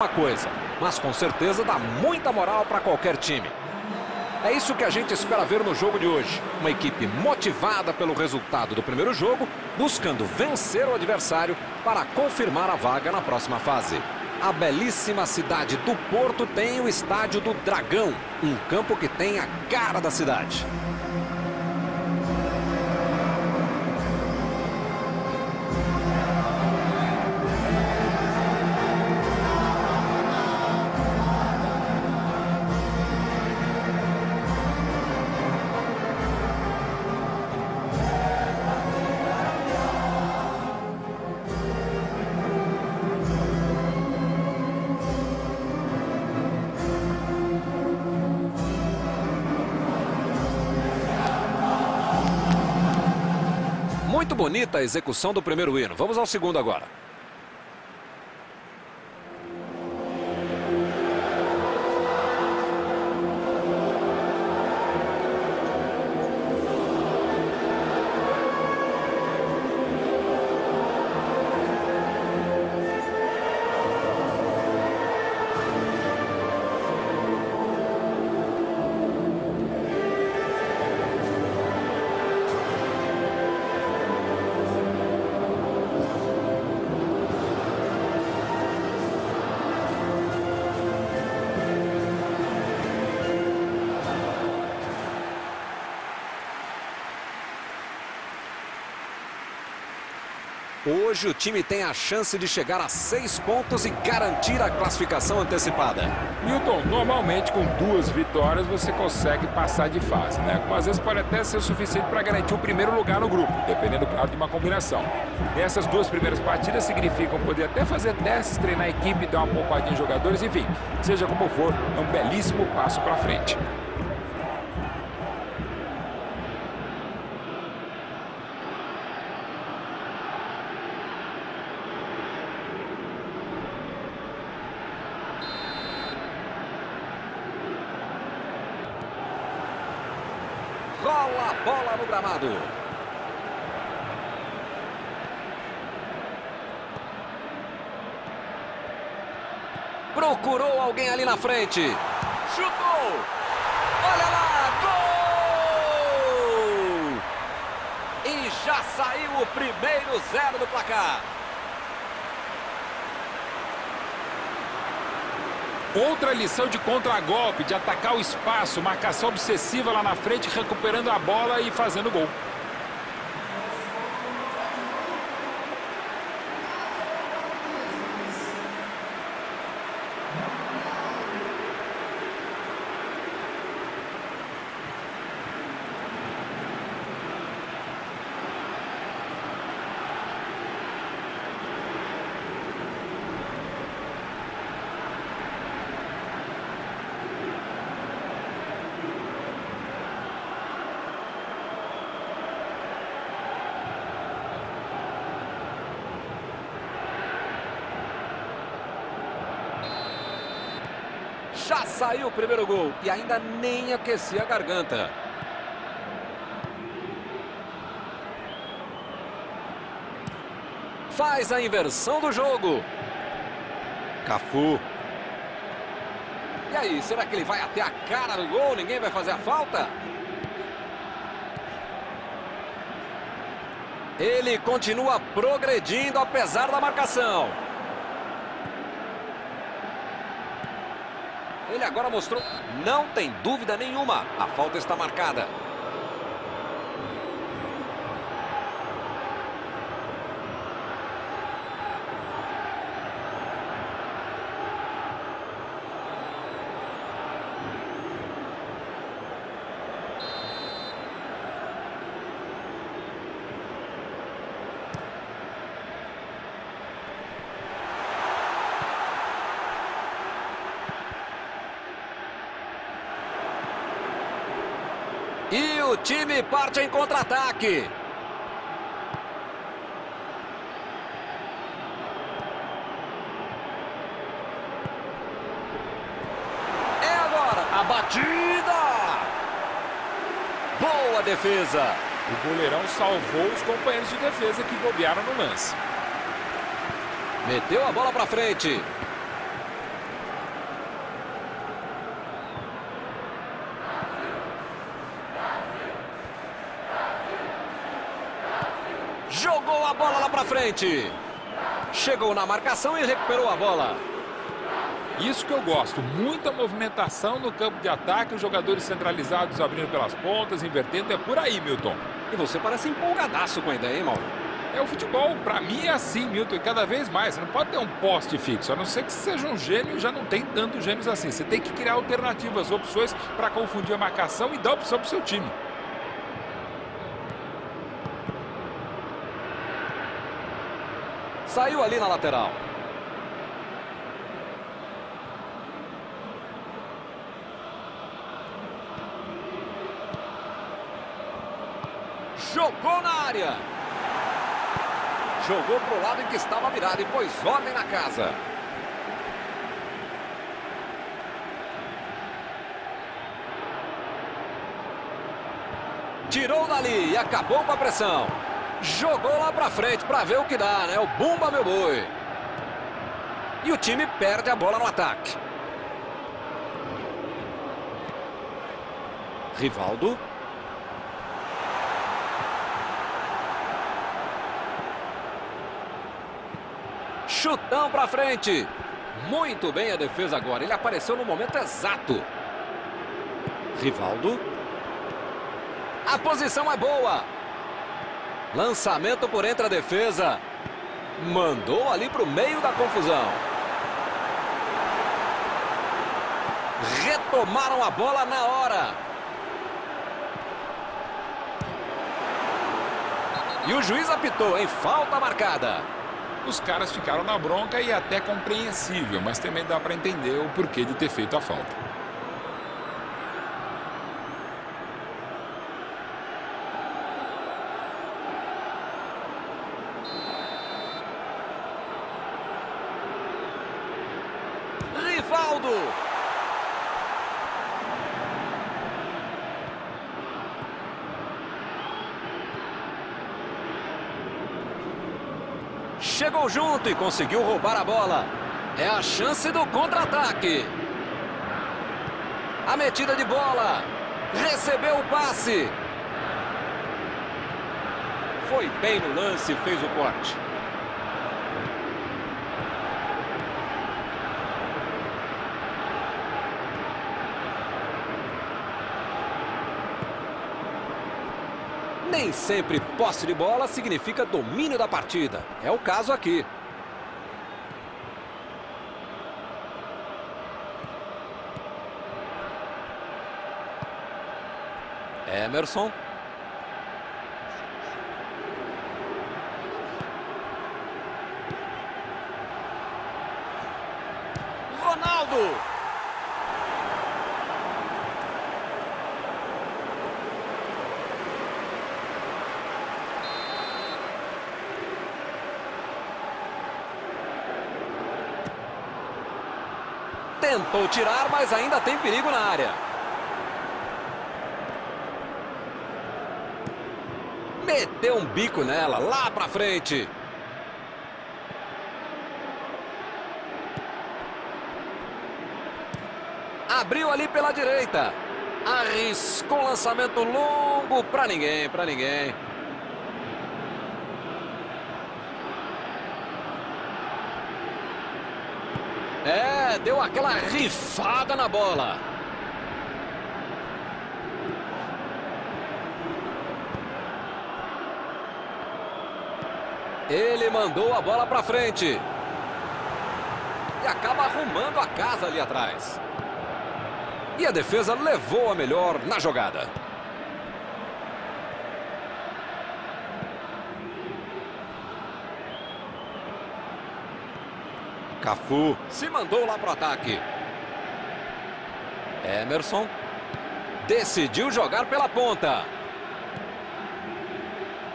Uma coisa, mas com certeza dá muita moral para qualquer time. É isso que a gente espera ver no jogo de hoje. Uma equipe motivada pelo resultado do primeiro jogo, buscando vencer o adversário para confirmar a vaga na próxima fase. A belíssima cidade do Porto tem o Estádio do Dragão, um campo que tem a cara da cidade. Muito bonita a execução do primeiro hino. Vamos ao segundo agora. Hoje o time tem a chance de chegar a 6 pontos e garantir a classificação antecipada. Milton, normalmente com 2 vitórias você consegue passar de fase, né? Mas às vezes pode até ser o suficiente para garantir o primeiro lugar no grupo, dependendo de uma combinação. Essas 2 primeiras partidas significam poder até fazer testes, treinar a equipe, dar uma poupadinha em jogadores, enfim. Seja como for, é um belíssimo passo para frente. Rola a bola no gramado. Procurou alguém ali na frente. Chutou. Olha lá, gol! E já saiu o primeiro 0 do placar. Outra lição de contragolpe, de atacar o espaço, marcação obsessiva lá na frente, recuperando a bola e fazendo gol. Já saiu o primeiro gol e ainda nem aquecia a garganta. Faz a inversão do jogo. Cafu. E aí, será que ele vai até a cara do gol? Ninguém vai fazer a falta? Ele continua progredindo apesar da marcação. Ele agora mostrou, não tem dúvida nenhuma, a falta está marcada. E o time parte em contra-ataque. É agora a batida. Boa defesa. O goleirão salvou os companheiros de defesa que bobearam no lance. Meteu a bola para frente. pra frente. Chegou na marcação e recuperou a bola. Isso que eu gosto, muita movimentação no campo de ataque, os jogadores centralizados abrindo pelas pontas, invertendo, é por aí, Milton. E você parece empolgadaço com a ideia, hein, Mauro? É, o futebol, pra mim, é assim, Milton, e cada vez mais. Você não pode ter um poste fixo, a não ser que você seja um gênio, já não tem tantos gênios assim. Você tem que criar alternativas, opções para confundir a marcação e dar opção pro seu time. Saiu ali na lateral. Jogou na área. Jogou pro lado em que estava virado e pôs ordem na casa. Tirou dali e acabou com a pressão. Jogou lá pra frente pra ver o que dá, né? O Bumba Meu Boi. E o time perde a bola no ataque. Rivaldo. Chutão pra frente. Muito bem a defesa agora. Ele apareceu no momento exato. Rivaldo. A posição é boa. Lançamento por entre a defesa. Mandou ali pro meio da confusão. Retomaram a bola na hora. E o juiz apitou, hein? Falta marcada. Os caras ficaram na bronca e até compreensível, mas também dá para entender o porquê de ter feito a falta. Rivaldo! Chegou junto e conseguiu roubar a bola. É a chance do contra-ataque. A metida de bola. Recebeu o passe. Foi bem no lance e fez o corte. Nem sempre posse de bola significa domínio da partida. É o caso aqui. Emerson. Ronaldo. Tentou tirar, mas ainda tem perigo na área. Meteu um bico nela, lá pra frente. Abriu ali pela direita. Arriscou o lançamento longo pra ninguém, É, deu aquela rifada na bola. Ele mandou a bola pra frente. E acaba arrumando a casa ali atrás. E a defesa levou a melhor na jogada. Cafu se mandou lá pro ataque. Emerson decidiu jogar pela ponta.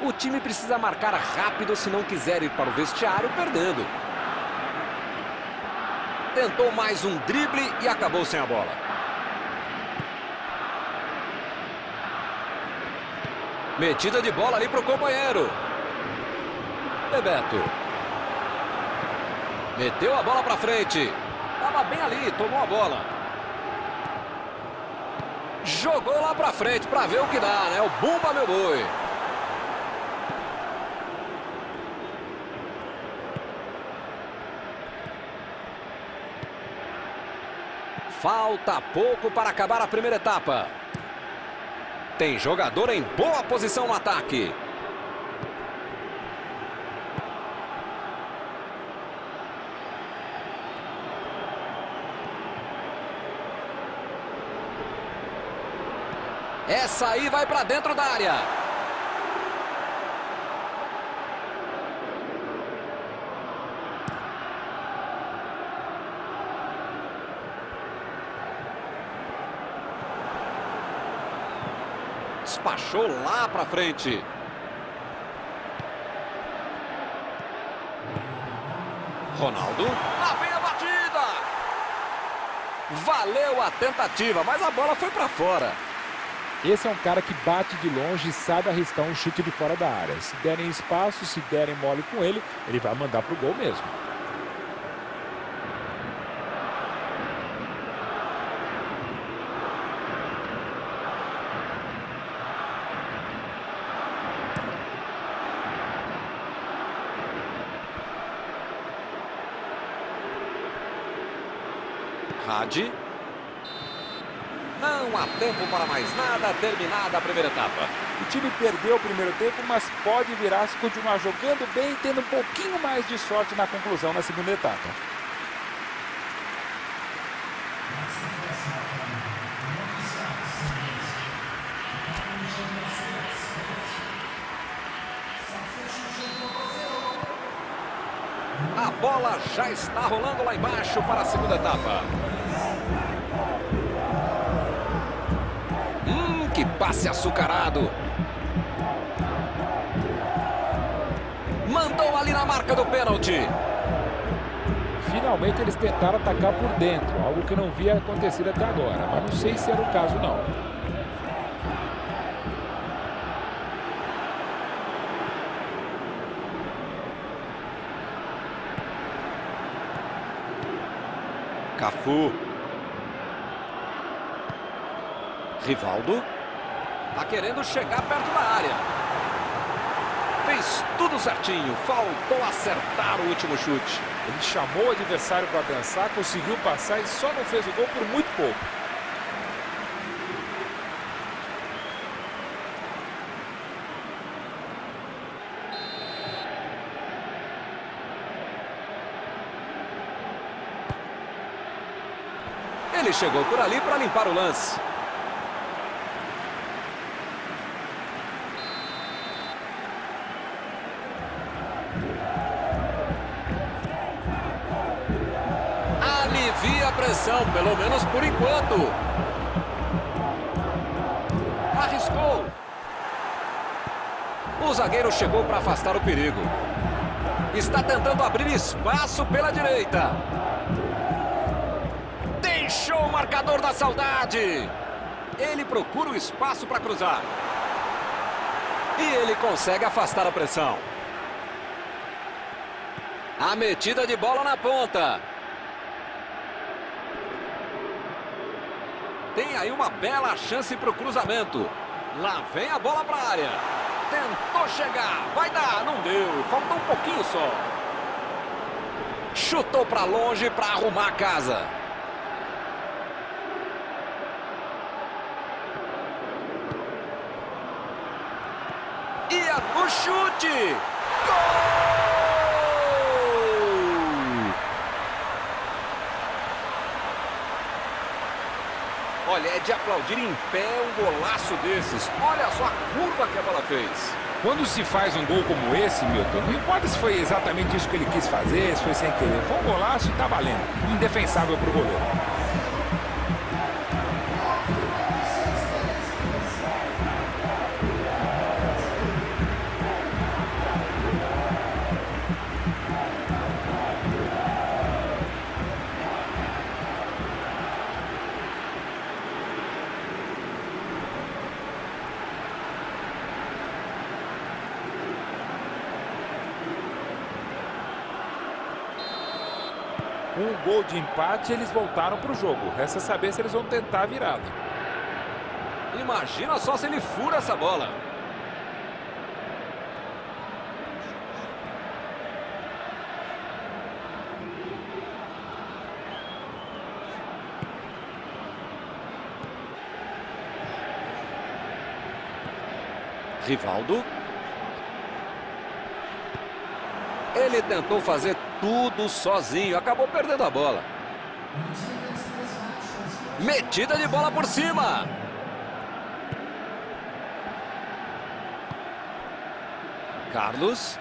O time precisa marcar rápido se não quiser ir para o vestiário perdendo. Tentou mais um drible e acabou sem a bola. Metida de bola ali pro companheiro. Bebeto. Meteu a bola pra frente. Tava bem ali, tomou a bola. Jogou lá pra frente pra ver o que dá, né? O Bumba Meu Boi. Falta pouco para acabar a primeira etapa. Tem jogador em boa posição no ataque. Essa aí vai para dentro da área. Despachou lá para frente. Ronaldo. Lá vem a batida. Valeu a tentativa, mas a bola foi para fora. Esse é um cara que bate de longe e sabe arriscar um chute de fora da área. Se derem espaço, se derem mole com ele, ele vai mandar pro gol mesmo. Hadi. Não há tempo para mais nada, terminada a primeira etapa. O time perdeu o primeiro tempo, mas pode virar se continuar jogando bem e tendo um pouquinho mais de sorte na conclusão na segunda etapa. A bola já está rolando lá embaixo para a segunda etapa. Que passe açucarado. Mandou ali na marca do pênalti. Finalmente eles tentaram atacar por dentro, algo que não via acontecer até agora, mas não sei se era o caso não. Cafu. Rivaldo. Tá querendo chegar perto da área. Fez tudo certinho. Faltou acertar o último chute. Ele chamou o adversário para dançar, conseguiu passar e só não fez o gol por muito pouco. Ele chegou por ali para limpar o lance. Alivia a pressão, pelo menos por enquanto. Arriscou. O zagueiro chegou para afastar o perigo. Está tentando abrir espaço pela direita. Deixou o marcador da saudade. Ele procura o espaço para cruzar. E ele consegue afastar a pressão. A metida de bola na ponta. Tem aí uma bela chance para o cruzamento. Lá vem a bola para a área. Tentou chegar. Vai dar. Não deu. Faltou um pouquinho só. Chutou para longe para arrumar a casa. E o chute. Gol! Olha, é de aplaudir em pé um golaço desses. Olha só a curva que a bola fez. Quando se faz um gol como esse, Milton, não importa se foi exatamente isso que ele quis fazer, se foi sem querer. Foi um golaço e tá valendo. Indefensável pro goleiro. Um gol de empate, eles voltaram para o jogo. Resta saber se eles vão tentar a virada. Imagina só se ele fura essa bola. Rivaldo. Ele tentou fazer tudo sozinho, acabou perdendo a bola. Metida de bola por cima. Carlos.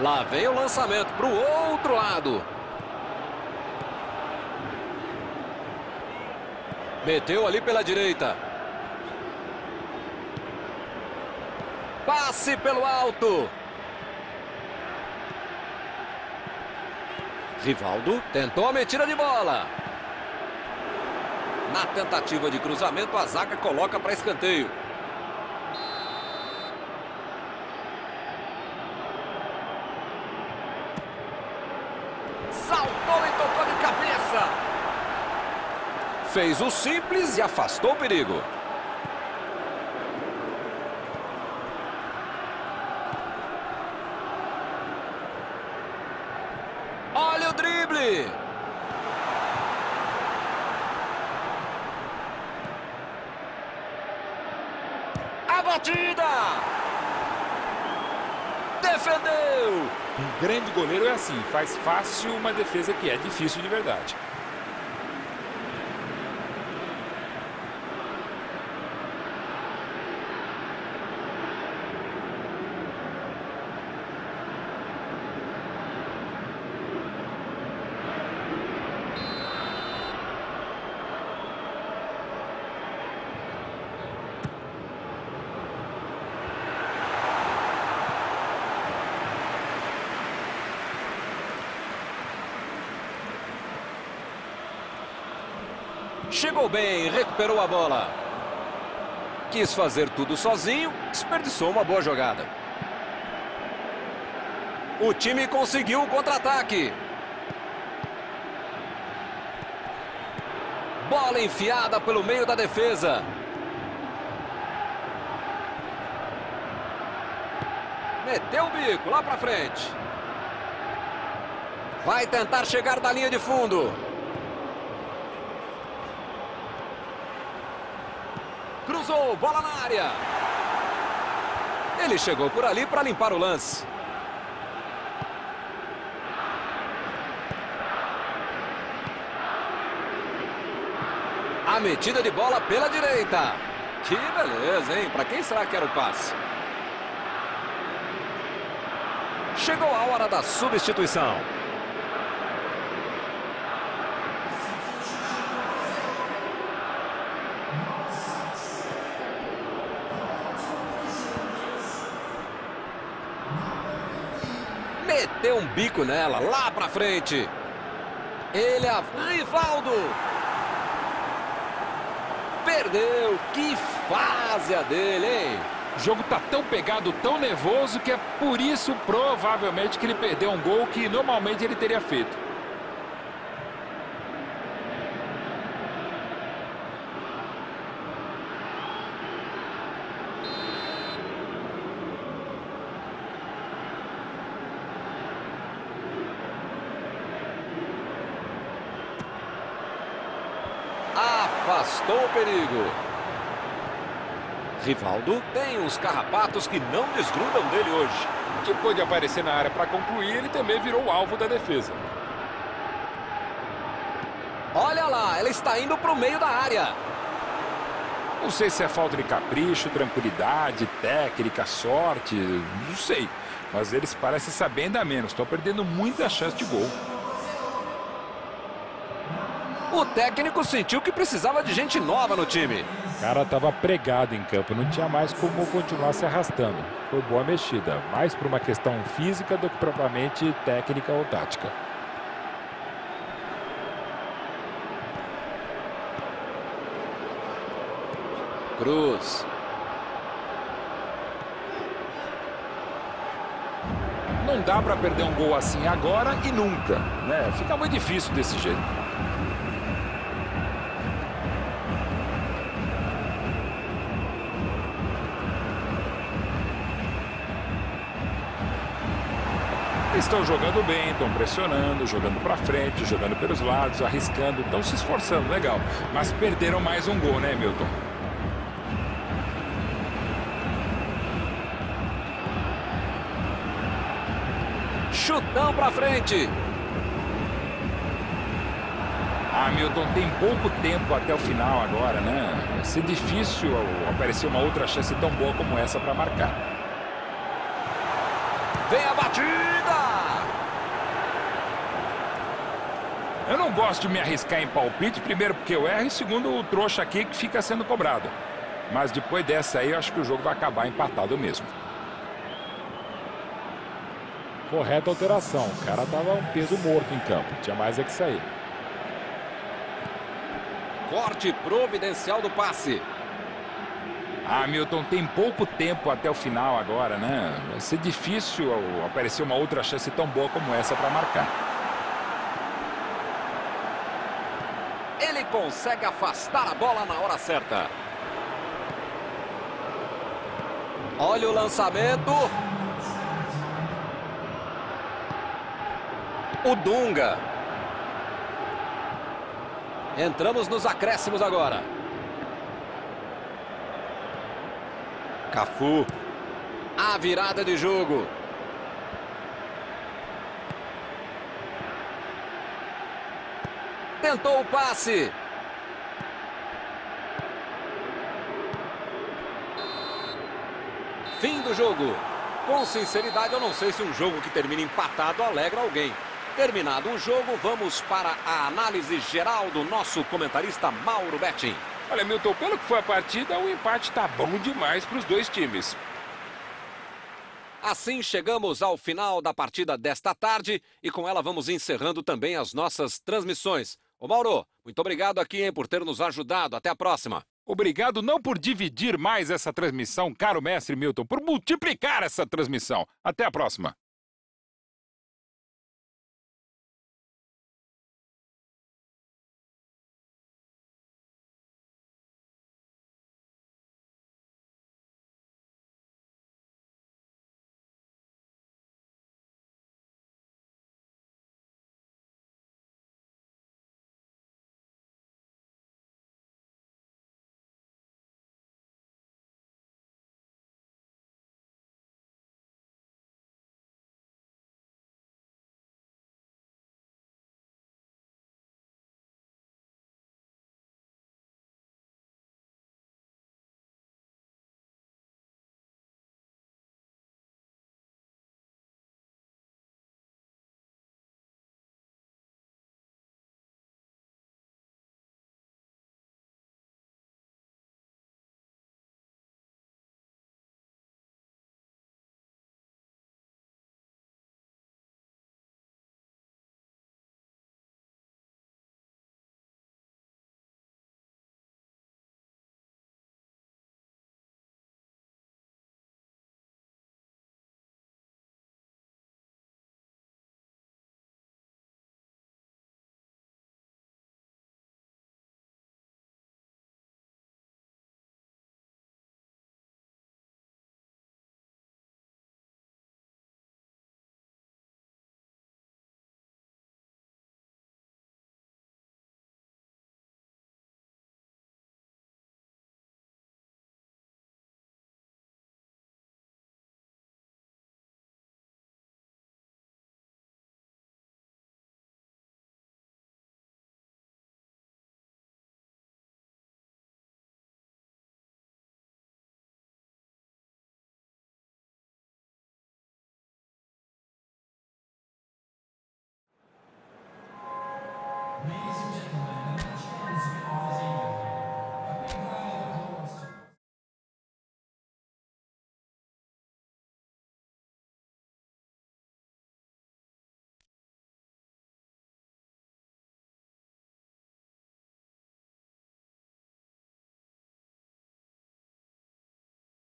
Lá vem o lançamento para o outro lado. Meteu ali pela direita. Passe pelo alto. Rivaldo tentou a metida de bola. Na tentativa de cruzamento, a zaga coloca para escanteio. Saltou e tocou de cabeça. Fez o simples e afastou o perigo. Olha o drible. A batida. Defendeu. Um grande goleiro é assim, faz fácil uma defesa que é difícil de verdade. Chegou bem, recuperou a bola. Quis fazer tudo sozinho, desperdiçou uma boa jogada. O time conseguiu o contra-ataque. Bola enfiada pelo meio da defesa. Meteu o bico lá pra frente. Vai tentar chegar da linha de fundo. Cruzou, bola na área. Ele chegou por ali para limpar o lance. A metida de bola pela direita. Que beleza, hein? Para quem será que era o passe? Chegou a hora da substituição. Deu um bico nela, lá pra frente. Ele é Rivaldo. Perdeu, que fase a dele, hein? O jogo tá tão pegado, tão nervoso, que é por isso provavelmente que ele perdeu um gol que normalmente ele teria feito. Afastou o perigo. Rivaldo tem uns carrapatos que não desgrudam dele hoje. Depois de aparecer na área para concluir, ele também virou alvo da defesa. Olha lá, ela está indo para o meio da área. Não sei se é falta de capricho, tranquilidade, técnica, sorte, não sei. Mas eles parecem saber ainda menos, estão perdendo muita chance de gol. O técnico sentiu que precisava de gente nova no time. O cara estava pregado em campo, não tinha mais como continuar se arrastando. Foi boa mexida, mais por uma questão física do que propriamente técnica ou tática. Cruz. Não dá para perder um gol assim agora e nunca, né? Fica muito difícil desse jeito. Estão jogando bem, estão pressionando, jogando para frente, jogando pelos lados, arriscando, estão se esforçando, legal. Mas perderam mais um gol, né, Milton? Chutão para frente. Ah, Milton, tem pouco tempo até o final agora, né? Vai ser difícil aparecer uma outra chance tão boa como essa para marcar. Vem a batida! Eu não gosto de me arriscar em palpite, primeiro porque eu erro e segundo o trouxa aqui que fica sendo cobrado. Mas depois dessa aí eu acho que o jogo vai acabar empatado mesmo. Correta alteração, o cara tava um peso morto em campo, tinha mais é que sair. Corte providencial do passe. Ah, Milton, tem pouco tempo até o final agora, né? Vai ser difícil aparecer uma outra chance tão boa como essa para marcar. Ele consegue afastar a bola na hora certa. Olha o lançamento. O Dunga. Entramos nos acréscimos agora. Cafu. A virada de jogo. Tentou o passe. Fim do jogo. Com sinceridade, eu não sei se um jogo que termina empatado alegra alguém. Terminado o jogo, vamos para a análise geral do nosso comentarista Mauro Betim. Olha, Milton, pelo que foi a partida, o empate está bom demais para os dois times. Assim chegamos ao final da partida desta tarde e com ela vamos encerrando também as nossas transmissões. Ô Mauro, muito obrigado aqui, hein, por ter nos ajudado. Até a próxima. Obrigado não por dividir mais essa transmissão, caro mestre Milton, por multiplicar essa transmissão. Até a próxima.